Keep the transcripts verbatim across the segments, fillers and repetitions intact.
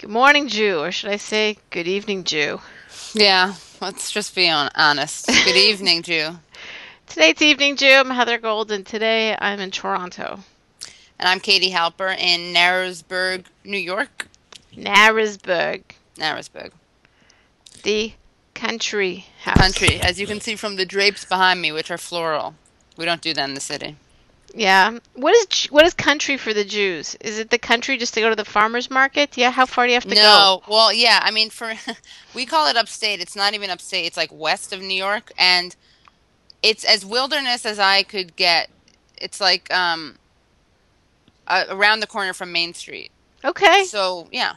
Good morning, Jew, or should I say good evening, Jew? Yeah, let's just be honest. Good evening, Jew. Today's Evening Jew. I'm Heather Gold, and today I'm in Toronto. And I'm Katie Halper in Narrowsburg, New York. Narrowsburg. Narrowsburg. The country house. Country, as you can see from the drapes behind me, which are floral. We don't do that in the city. Yeah. What is what is country for the Jews? Is it the country just to go to the farmer's market? Yeah, how far do you have to no. go? No. Well, yeah, I mean, for we call it upstate. It's not even upstate. It's like west of New York, and it's as wilderness as I could get. It's like um uh, around the corner from Main Street. Okay. So, yeah.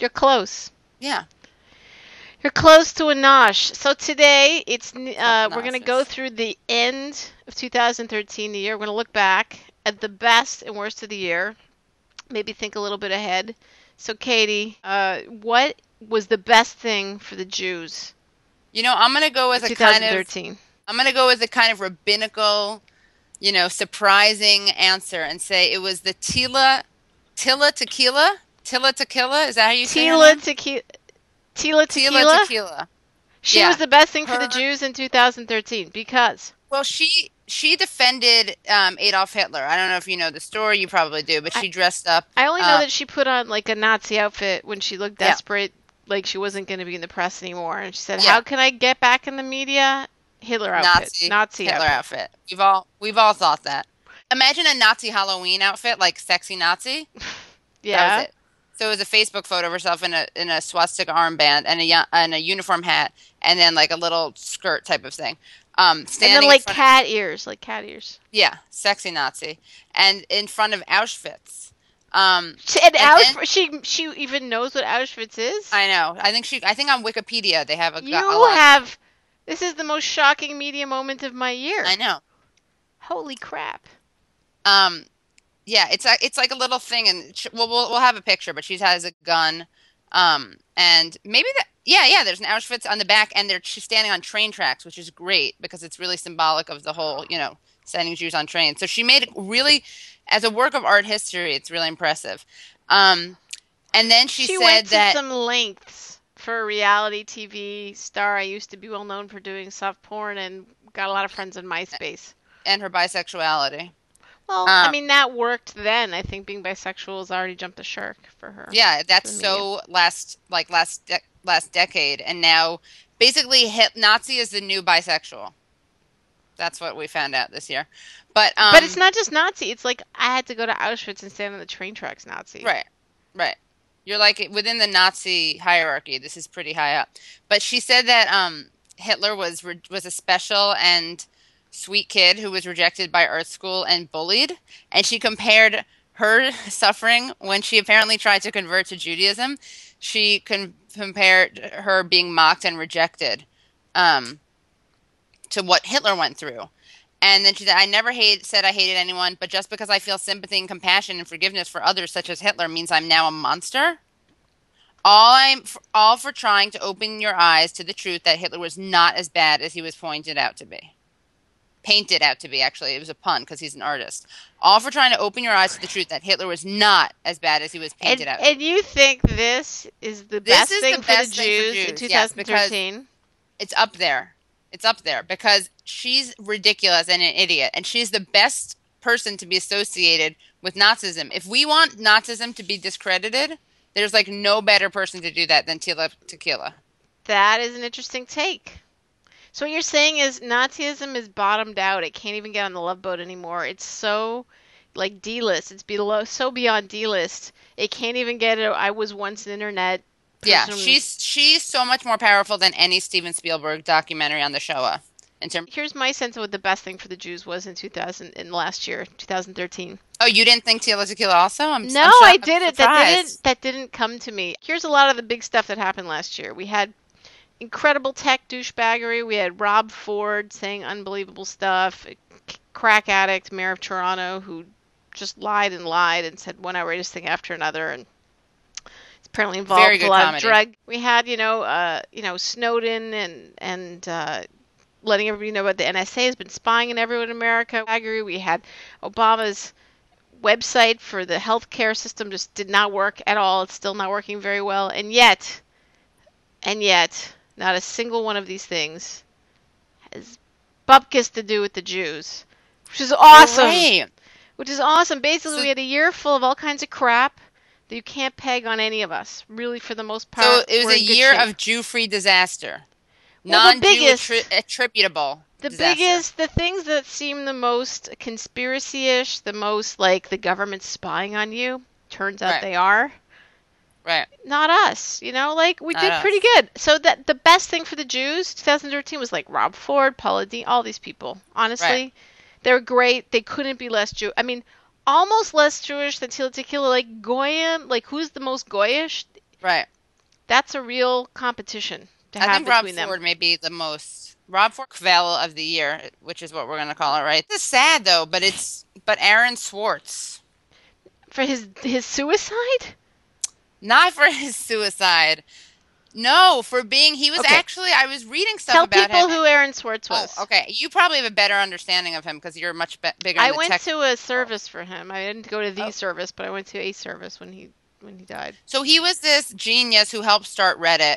You're close. Yeah. You're close to a nosh. So today, it's uh, we're going to go through the end of two thousand thirteen, the year. We're going to look back at the best and worst of the year, maybe think a little bit ahead. So, Katie, uh, what was the best thing for the Jews? You know, I'm going to go with a kind of I'm going to go with a kind of rabbinical, you know, surprising answer and say it was the Tila Tila Tequila. Tila Tequila, is that how you say it? Tila Tequila. Tila Tequila? Tila Tequila. She yeah. was the best thing Her, for the Jews in two thousand thirteen because... Well, she she defended um, Adolf Hitler. I don't know if you know the story. You probably do, but she I, dressed up. I only uh, know that she put on like a Nazi outfit when she looked desperate, yeah. like she wasn't going to be in the press anymore. And she said, yeah. how can I get back in the media? Hitler outfit. Nazi, Nazi Hitler outfit. outfit. We've all, we've all thought that. Imagine a Nazi Halloween outfit, like sexy Nazi. yeah. That was it. So it was a Facebook photo of herself in a in a swastika armband and a and a uniform hat and then like a little skirt type of thing. Um, standing and then like cat of, ears, like cat ears. Yeah, sexy Nazi, and in front of Auschwitz. Um, she, and and Auschwitz, then, she she even knows what Auschwitz is. I know. I think she. I think on Wikipedia they have a. You a lot. have. This is the most shocking media moment of my year. I know. Holy crap. Um. Yeah, it's a, it's like a little thing, and she, well, we'll we'll have a picture. But she has a gun, um, and maybe that. Yeah, yeah. There's an Auschwitz on the back, and they're she's standing on train tracks, which is great because it's really symbolic of the whole, you know, sending Jews on trains. So she made it really, as a work of art history, it's really impressive. Um, and then she, she said went to that some lengths for a reality T V star. I used to be well known for doing soft porn and got a lot of friends in MySpace. And her bisexuality. Well, um, I mean, that worked then. I think being bisexual has already jumped the shark for her. Yeah, that's so last, like last, de last decade, and now basically hip Nazi is the new bisexual. That's what we found out this year. But um, but it's not just Nazi. It's like I had to go to Auschwitz and stand on the train tracks. Nazi. Right, right. You're like within the Nazi hierarchy. This is pretty high up. But she said that um, Hitler was was a special and. sweet kid who was rejected by art school and bullied, and she compared her suffering when she apparently tried to convert to Judaism. She con compared her being mocked and rejected um, to what Hitler went through. And then she said, I never hate, said I hated anyone, but just because I feel sympathy and compassion and forgiveness for others such as Hitler means I'm now a monster. All, I'm, all for trying to open your eyes to the truth that Hitler was not as bad as he was pointed out to be. Painted out to be, actually. It was a pun because he's an artist. All for trying to open your eyes to the truth that Hitler was not as bad as he was painted and, out. And you think this is the this best is thing the for best the Jews, Jews in twenty thirteen? Yes, it's up there. It's up there because she's ridiculous and an idiot, and she's the best person to be associated with Nazism. If we want Nazism to be discredited, there's like no better person to do that than Tila Tequila. That is an interesting take. So what you're saying is Nazism is bottomed out. It can't even get on the love boat anymore. It's so like D-list. It's below, so beyond D-list. It can't even get it. I was once an internet person. Yeah, she's she's so much more powerful than any Steven Spielberg documentary on the Shoah. In term Here's my sense of what the best thing for the Jews was in two thousand in last year, twenty thirteen. Oh, you didn't think Tila Tequila also? I'm no, I'm I didn't. That didn't. That didn't come to me. Here's a lot of the big stuff that happened last year. We had incredible tech douchebaggery. We had Rob Ford saying unbelievable stuff. A crack addict, mayor of Toronto, who just lied and lied and said one outrageous thing after another, and it's apparently involved a lot of drug. We had, you know, uh, you know, Snowden and and uh, letting everybody know about the N S A has been spying on everyone in America. We had Obama's website for the healthcare system just did not work at all. It's still not working very well. And yet, and yet, not a single one of these things has bupkis to do with the Jews, which is awesome. Right. Which is awesome. Basically, so, we had a year full of all kinds of crap that you can't peg on any of us, really, for the most part. So it was a year shape. of Jew-free disaster. Well, non-Jew the biggest, attri- attributable. The disaster. biggest, the things that seem the most conspiracy-ish, the most like the government spying on you, turns out right. they are. Right. Not us, you know, like we Not did us. pretty good. So that the best thing for the Jews, twenty thirteen, was like Rob Ford, Paula Deen, all these people. Honestly, right. they were great. They couldn't be less Jew. I mean, almost less Jewish than Tila Tequila. Like Goyim, like who's the most Goyish? Right. That's a real competition to I have between Rob them. I think Rob Ford may be the most. Rob Ford kvell of the year, which is what we're going to call it, right? This is sad though, but it's but Aaron Swartz for his his suicide? Not for his suicide. No, for being he was okay. actually I was reading stuff Tell about him. Tell people who Aaron Swartz was. Oh, okay, you probably have a better understanding of him because you're much be- bigger in I the went tech- to a service for him. I didn't go to the oh. service, but I went to a service when he when he died. So he was this genius who helped start Reddit.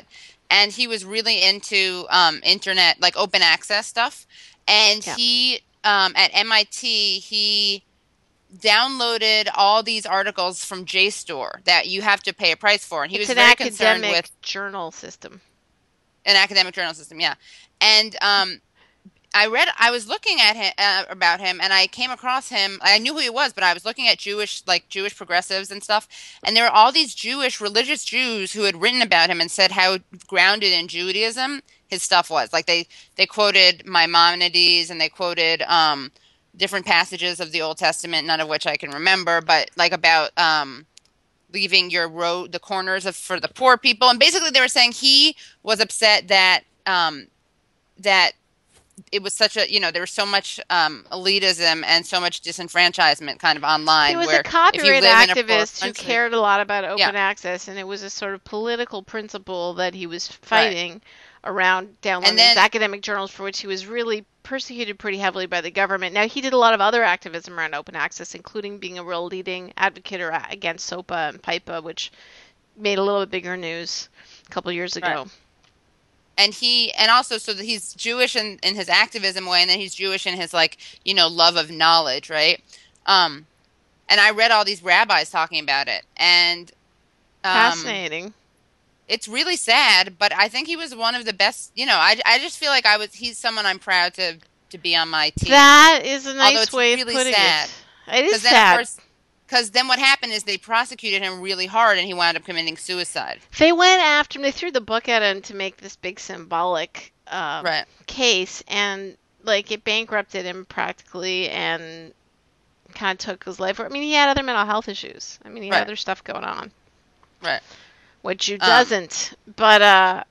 And he was really into um, internet, like open access stuff. And yeah. he, um, at M I T, he downloaded all these articles from J STOR that you have to pay a price for. And he it's was an very concerned with journal system, an academic journal system. Yeah. And um, I read, I was looking at him uh, about him, and I came across him. I knew who he was, but I was looking at Jewish, like Jewish progressives and stuff. And there were all these Jewish religious Jews who had written about him and said how grounded in Judaism his stuff was. Like they, they quoted Maimonides and they quoted um, different passages of the Old Testament, none of which I can remember, but like about um, leaving your road, the corners of, for the poor people. And basically they were saying he was upset that um, that. It was such a, you know, there was so much um, elitism and so much disenfranchisement kind of online. He was where a copyright activist a who cared a lot about open yeah. access, and it was a sort of political principle that he was fighting right. around downloading then, these academic journals for which he was really persecuted pretty heavily by the government. Now, he did a lot of other activism around open access, including being a real leading advocate or against SOPA and PIPA, which made a little bit bigger news a couple years ago. Right. And he, and also, so that he's Jewish in, in his activism way, and then he's Jewish in his, like, you know, love of knowledge, right? Um, and I read all these rabbis talking about it, and um, fascinating. It's really sad, but I think he was one of the best. You know, I, I just feel like I was. He's someone I'm proud to to be on my team. That is a nice it's way really of putting sad. it. It is sad. Because then what happened is they prosecuted him really hard, and he wound up committing suicide. They went after him. They threw the book at him to make this big symbolic um, right. case, and like it bankrupted him practically and kind of took his life. I mean, he had other mental health issues. I mean, he had right. other stuff going on. Right. Which you doesn't. Um, but uh,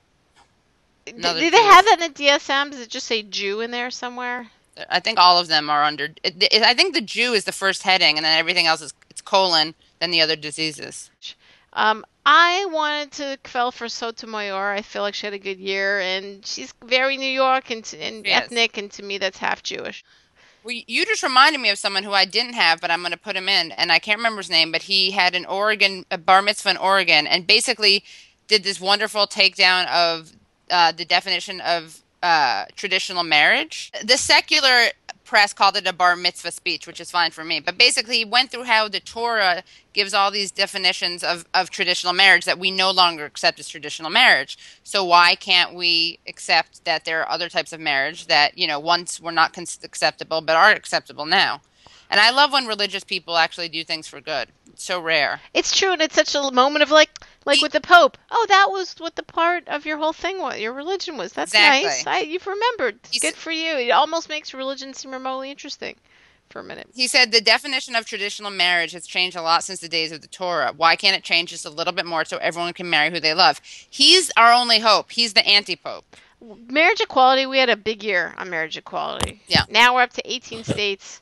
do they have that in the D S M? Does it just say Jew in there somewhere? I think all of them are under it, it, I think the Jew is the first heading, and then everything else is it's colon, then the other diseases. Um, I wanted to kvell for Sotomayor. I feel like she had a good year, and she's very New York and, and ethnic, and to me that's half Jewish. Well, you just reminded me of someone who I didn't have, but I'm going to put him in, and I can't remember his name, but he had an Oregon, a bar mitzvah in Oregon, and basically did this wonderful takedown of uh, the definition of Uh, traditional marriage. The secular press called it a bar mitzvah speech, which is fine for me. But basically, he went through how the Torah gives all these definitions of, of traditional marriage that we no longer accept as traditional marriage. So why can't we accept that there are other types of marriage that, you know, once were not cons- acceptable but are acceptable now? And I love when religious people actually do things for good. It's so rare. It's true, and it's such a moment of like, like with the Pope. Oh, that was what the part of your whole thing was. Your religion was. That's exactly. nice. I, you've remembered. He's, good for you. It almost makes religion seem remotely interesting for a minute. He said the definition of traditional marriage has changed a lot since the days of the Torah. Why can't it change just a little bit more so everyone can marry who they love? He's our only hope. He's the anti-Pope. Marriage equality. We had a big year on marriage equality. Yeah. Now we're up to eighteen states.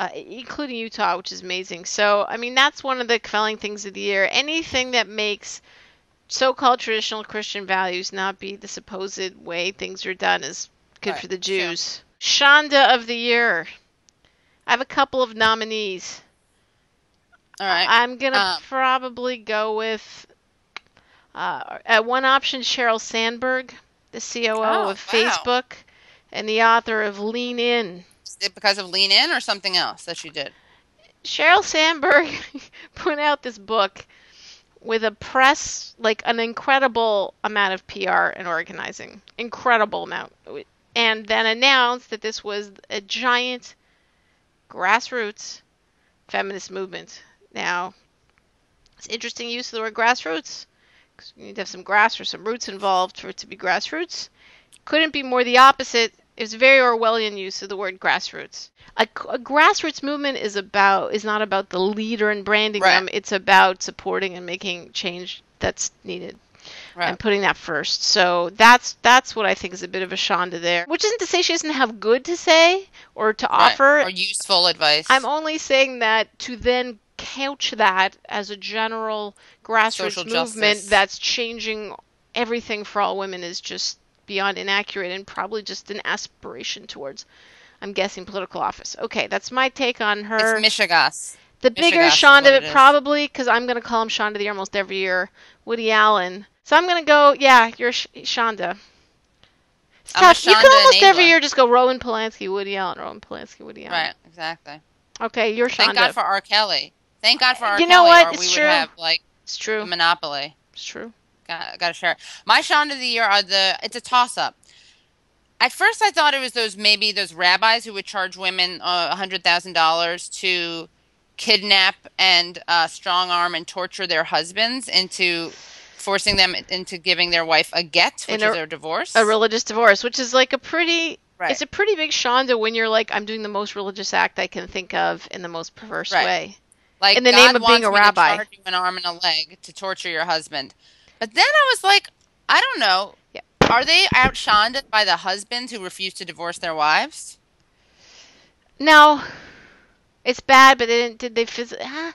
Uh, including Utah, which is amazing. So, I mean, that's one of the kvelling things of the year. Anything that makes so-called traditional Christian values not be the supposed way things are done is good right. for the Jews. Yeah. Shonda of the year. I have a couple of nominees. All right. I'm going to um, probably go with uh, at one option, Sheryl Sandberg, the C O O oh, of Facebook wow. and the author of Lean In. Is it because of Lean In or something else that she did? Sheryl Sandberg put out this book with a press, like an incredible amount of P R and organizing. Incredible amount. And then announced that this was a giant grassroots feminist movement. Now, it's interesting use of the word grassroots, because you need to have some grass or some roots involved for it to be grassroots. Couldn't be more the opposite. It's very Orwellian use of the word grassroots. A, a grassroots movement is about is not about the leader and branding right. them. It's about supporting and making change that's needed right. and putting that first. So that's that's what I think is a bit of a Shonda there. Which isn't to say she doesn't have good to say or to right. offer. Or useful advice. I'm only saying that to then couch that as a general grassroots Social movement justice. That's changing everything for all women is just beyond inaccurate and probably just an aspiration towards, I'm guessing, political office. Okay, that's my take on her. It's Michigas. The Michigas bigger Shonda, it probably, because I'm going to call him Shonda the year almost every year, Woody Allen. So I'm going to go, yeah, you're sh Shonda. It's I'm tough. Shonda you can almost every year just go Roman Polanski, Woody Allen, Roman Polanski, Woody Allen. Right, exactly. Okay, you're Shonda. Thank God for R. Kelly. Thank God for R. You Kelly, know what? It's we true. Would have, like, it's true. A monopoly. It's true. Got, got to share. My Shonda of the year are the. It's a toss-up. At first, I thought it was those maybe those rabbis who would charge women uh, one hundred thousand dollars to kidnap and uh, strong arm and torture their husbands into forcing them into giving their wife a get, which a, is their divorce, a religious divorce, which is like a pretty. Right. It's a pretty big Shonda when you're like, I'm doing the most religious act I can think of in the most perverse right. way, like in the God name of being a rabbi. Charge you an arm and a leg to torture your husband. But then I was like, I don't know. Yeah. Are they outshoned by the husbands who refuse to divorce their wives? No. It's bad, but they didn't, did they physically? Huh?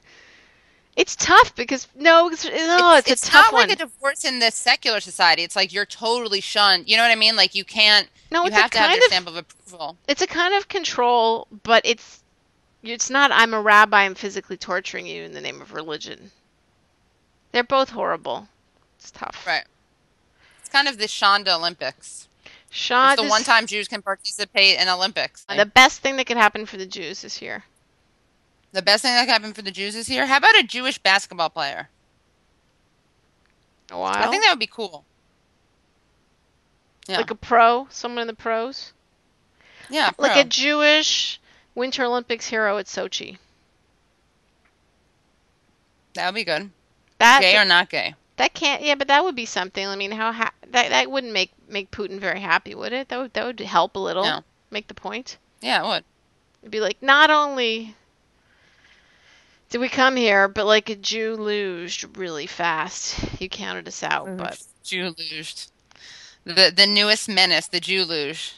It's tough because, no, it's, no, it's, it's a tough one. It's not like a divorce in the secular society. It's like you're totally shunned. You know what I mean? Like you can't, no, you have to have your stamp of approval. It's a kind of control, but it's, it's not I'm a rabbi, I'm physically torturing you in the name of religion. They're both horrible. It's tough. Right. It's kind of the Shonda Olympics. Shonda. It's the one time Jews can participate in Olympics. Right? The best thing that could happen for the Jews this year. The best thing that could happen for the Jews this year? How about a Jewish basketball player? Wow. I think that would be cool. Yeah. Like a pro? Someone in the pros? Yeah. A pro. Like a Jewish Winter Olympics hero at Sochi. That would be good. That gay or not gay? That can't, yeah, but that would be something. I mean, how ha that that wouldn't make make Putin very happy, would it? That would that would help a little, no. Make the point. Yeah, it would. It'd be like not only did we come here, but like a Jew luged really fast. You counted us out, mm. but Jew luged the the newest menace, the Jew luge.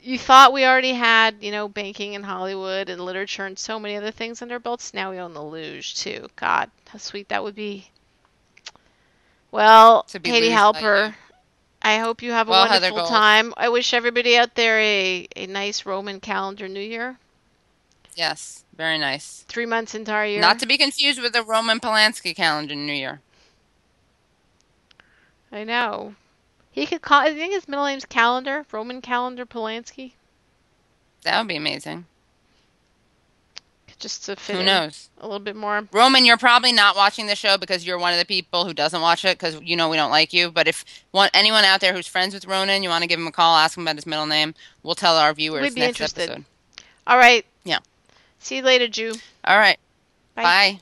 You thought we already had, you know, banking and Hollywood and literature and so many other things under our belts. Now we own the luge too. God, how sweet that would be. Well, Katie Halper, I hope you have a well, wonderful time. I wish everybody out there a, a nice Roman calendar New Year. Yes, very nice. Three months into our year. Not to be confused with the Roman Polanski calendar New Year. I know. He could call, I think his middle name's Calendar, Roman Calendar Polanski. That would be amazing. Just to fit who knows a little bit more. Roman, you're probably not watching the show because you're one of the people who doesn't watch it because you know we don't like you. But if want anyone out there who's friends with Ronan, you want to give him a call, ask him about his middle name. We'll tell our viewers We'd be next interested. Episode. All right. Yeah. See you later, Jew. All right. Bye. Bye.